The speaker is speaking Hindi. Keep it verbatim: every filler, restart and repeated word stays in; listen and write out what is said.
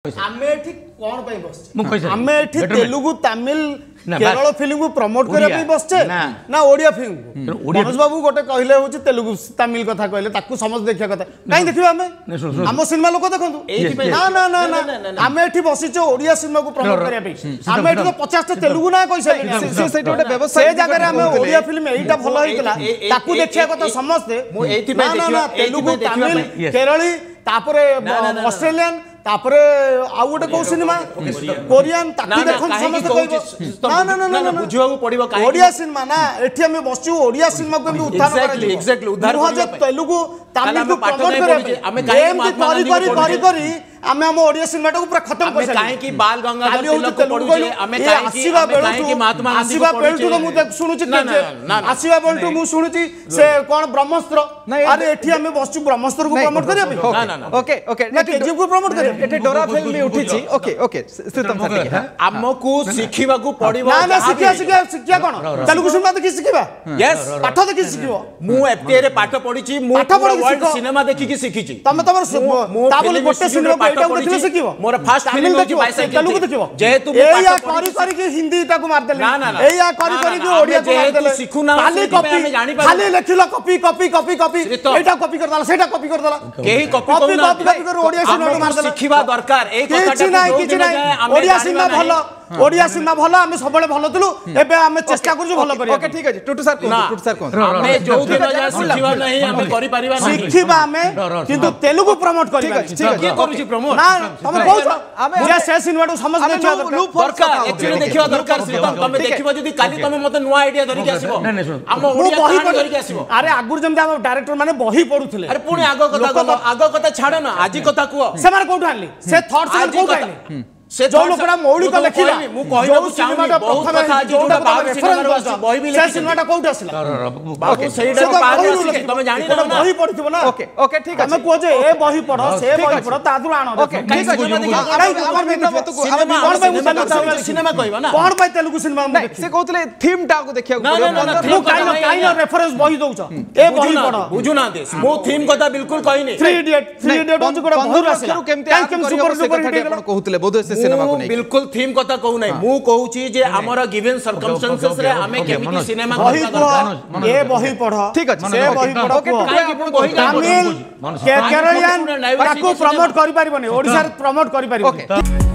तेलुगु तमिल केरल फिल्म को प्रमोट करने बसचे ना ओडिया फिल्म को मनोज बाबू गोटे कहले होची तेलुगु तमिल कथा कहले ताकू समझ देखिया कथा काई देखिबा हमें हम सिनेमा लोक देखंतु ना ना ना ना हमें एठी बसिचे ओडिया सिनेमा को प्रमोट करया पे हमें एठी पचास टा तेलुगु ना कहि सके से से गोटे व्यवसाय जगह रे हमें ओडिया फिल्म एटा भलो होइतला ताकू देखिया कथा समझ दे मो एठी पे देखियो तेलुगु तमिल केरली तापरे ऑस्ट्रेलियन तापरे आ गोटे को सिनेमा कोरियन ताकि देखन समस्त कहबो ना ना ना बुझवाबो पडिबो काहे ओडिया सिनेमा ना एठी हमें बसचू ओडिया सिनेमा को हम उद्धार करियो एग्जैक्टली उद्धार करियो तेलुगु तमिल को प्रमोट करियो हमें काहे मारी मारी मारी करी हमें हम ओडिया सिनेमा को पूरा खत्म कर सके काहे की बाल गंगाधर तिलक को पडुजे हमें काहे की काहे की महात्मा गांधी को पडुजे मु सुनुची आसीवा बेलटू मु सुनुची से कोन ब्रह्मस्त्र अरे एठी हमें बसचू ब्रह्मस्त्र को प्रमोट करियो ना ना ओके ओके ना केजीएफ को प्रमोट करियो एटे डोरा फिल्म भी उठीची ओके ओके सितम खाली हमकु सिखिबा को पडिबो ना ना सिखिया सिखिया सिखिया कोन तेलुगु सिनेमा देखि सिखिबा यस पाठ देखि सिखिबो मु एफटीए रे पाठ पढिची मु वर्ल्ड सिनेमा देखि की सिखिची तमे तमर ता बोली गोटे सिनेमा पाठ देखि सिखिबो मोर फर्स्ट फिल्म देखि बाइसाइकिल तेलुगु देखिबो जेतु मु पाठ करि करि की हिंदी ता को मार देले एया करि करि की ओडिया को मार देले सिखु ना खाली कॉपी खाली लेखिलो कॉपी कॉपी कॉपी कॉपी एटा कॉपी कर दाला सेटा कॉपी कर दाला केही कॉपी कॉपी कॉपी कर ओडिया सिनेमा मार देले किवा दरकार एक कथा नहीं किछ नहीं ओडिया सिनेमा भलो ओडिया सिनेमा भलो हम सबले भलो दिलु एबे हम चेष्टा करजु भलो करिया ओके ठीक अछि टुटू सर को टुटू सर को हमें जो दिन जा सिखिबा नहीं हम करि परिबा नहीं सिखिबा हमें किंतु तेलुगु प्रमोट करिबा ठीक अछि के करू छी प्रमोट ना हम कहू हमें जे से सिनेमा तो समझ नै दरकार एक्चुअली देखिबा दरकार सितम तमे देखिबो जदी काली तमे मते नुवा आईडिया धरि के आसीबो हम ओडिया बही धरि के आसीबो अरे आगुर जमे हम डायरेक्टर माने बही पढुथिले अरे पुणी आगो कथा गलो आगो कथा छाड़ ना आजि कथा कुओ सेमार कोठा आनली से थॉट से कोठा आनली से जो लोकरा मौलिक लेखिला मु कहबो सिनेमाटा प्रथम जोटा बाबू सिनेमाटा बही भी लेखिला से सिनेमाटा कोउट आसला बाबू सेटा पास आसी तमे जानि ना बही पढथिबो ना ओके ओके ठीक अछि हम को जे ए बही पढो से बही पढो तादुर आनो ओके ठीक अछि हमर बेटा मत को हम कोन भाई मुसलमान सिनेमा कहबो ना कोन भाई तेलुगु सिनेमा हम देखि से कहतले थीम टा को देखिया को मु काई ना काई ना रेफरेंस बही दउछ ए बही पढो बुझु ना दे मो थीम कथा बिल्कुल कहिनी थ्री इडियट थ्री इडियट ओज कोडा बंधुर आसला केमते केम सुपर सुपर हिट आपण कहतले बोध सिनेमा को नै बिल्कुल थीम कथा कहू नै मु कहू छी जे हमर गिवन सर्कमस्टेंसेस रे हमें केमिति सिनेमा करबा दरकार ए बही पढो ठीक अछि से बही पढो काई आपण बही तमिल केरलियन ताको प्रमोट करि परिबो नै ओडिसा रे प्रमोट करि परिबो